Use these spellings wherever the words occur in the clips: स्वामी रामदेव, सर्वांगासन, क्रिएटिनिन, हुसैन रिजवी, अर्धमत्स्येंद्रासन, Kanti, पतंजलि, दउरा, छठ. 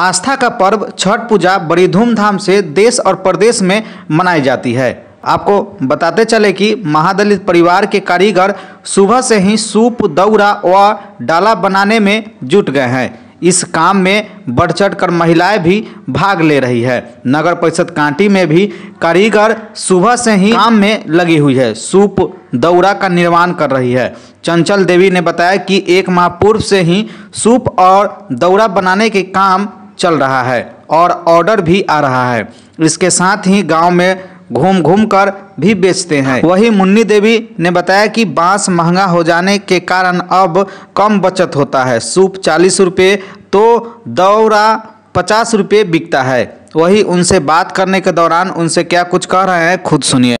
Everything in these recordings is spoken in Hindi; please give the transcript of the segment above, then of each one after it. आस्था का पर्व छठ पूजा बड़ी धूमधाम से देश और प्रदेश में मनाई जाती है। आपको बताते चले कि महादलित परिवार के कारीगर सुबह से ही सूप, दउरा व डाला बनाने में जुट गए हैं। इस काम में बढ़ चढ़ कर महिलाएँ भी भाग ले रही है। नगर परिषद कांटी में भी कारीगर सुबह से ही काम में लगी हुई है, सूप दउरा का निर्माण कर रही है। चंचल देवी ने बताया कि एक माह पूर्व से ही सूप और दउरा बनाने के काम चल रहा है और ऑर्डर भी आ रहा है। इसके साथ ही गांव में घूम घूम कर भी बेचते हैं। वहीं मुन्नी देवी ने बताया कि बांस महंगा हो जाने के कारण अब कम बचत होता है। सूप 40 रुपये तो दउरा 50 रुपये बिकता है। वहीं उनसे बात करने के दौरान उनसे क्या कुछ कह रहे हैं, खुद सुनिए।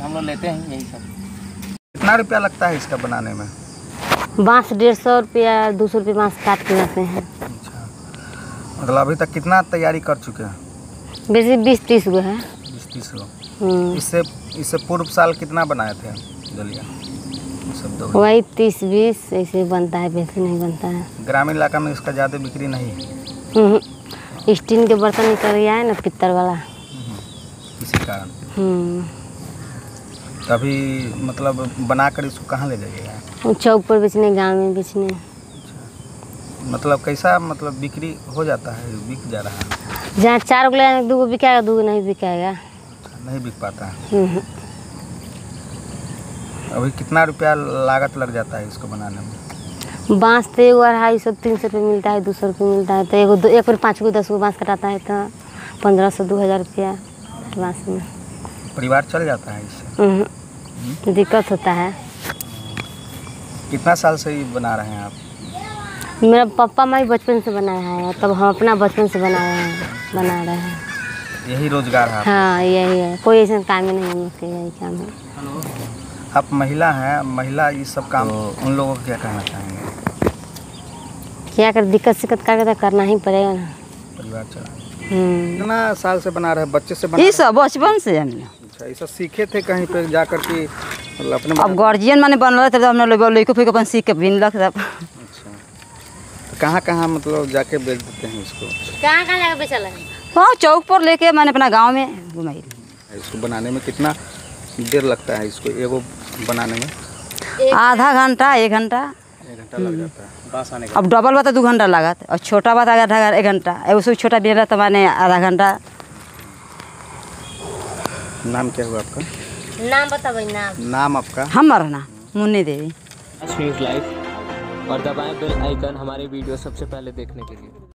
हम लोग लेते हैं यही सब। कितना रुपया लगता है इसका बनाने में? बांस 150 रुपया, 200 रुपये बांस काट के लाते हैं। अच्छा, मतलब अभी तक कितना तैयारी कर चुके हैं? बेसिक 20-30 गो है। 20-30 गो। इससे पूर्व साल कितना बनाए थे दलिया? वही 30-20 ऐसे बनता है, वैसे नहीं बनता है। ग्रामीण इलाका में इसका ज़्यादा बिक्री नहीं है। स्टील के बर्तन निकल गया है ना, पित्तल वाला, इसी कारण। तभी मतलब बनाकर इसको कहाँ ले जाइएगा? चौक पर बेचने, गांव में बेचने। मतलब कैसा मतलब बिक्री हो जाता है, बिक जा रहा है? जहाँ 4 गो ले 2 गो बिकाएगा, 2 गो नहीं बिकाएगा, नहीं बिक पाता है। अभी कितना रुपया लागत लग जाता है इसको बनाने में? बांस तो 250-300 रुपये मिलता है, 200 रुपये मिलता है। तो 1 पर 5 गो 10 गो बाँस कटाता है तो 1500-2000 रुपया बाँस में परिवार चल जाता है। इससे दिक्कत होता है। कितना साल से बना रहे हैं आप? मेरा पापा माई बचपन से बनाया है, तब हम अपना बचपन से बना रहे हैं। यही रोजगार है? हाँ, यही है, कोई ऐसा काम नहीं है, यही काम है। आप महिला हैं, महिला ये सब काम तो उन लोगों को क्या कहना चाहेंगे? क्या कर दिक्कत शिक्कत का करना ही पड़ेगा ना, परिवार चलाना। कितना साल से बना रहे हैं? बच्चे से बना रहे हैं? बचपन से। अच्छा, ऐसा सीखे थे कहीं पे जाकर कि अपने? अब गार्जियन माने बन रहे थे, हमने लड़को फिर अपन सीख के बिनलक सब। अच्छा, तो कहाँ मतलब जाके बेच देते हैं इसको? कहाँ जाके बेचा लगे? हाँ, चौक पर लेके मैंने अपना गांव में घुमाई। इसको बनाने में कितना देर लगता है? इसको एगो बनाने में आधा घंटा, 1 घंटा। 1 घंटा लग जाता है बांस आने का। अब डबल बात 2 घंटा लागत, और छोटा बात अगर 1 घंटा, उसको छोटा बेला तो माने आधा घंटा। नाम क्या हुआ आपका? नाम बताओ। नाम आपका? हमारा नाम मुन्नी देवी। लाइक और दबाएं बेल आइकन हमारे वीडियो सबसे पहले देखने के लिए।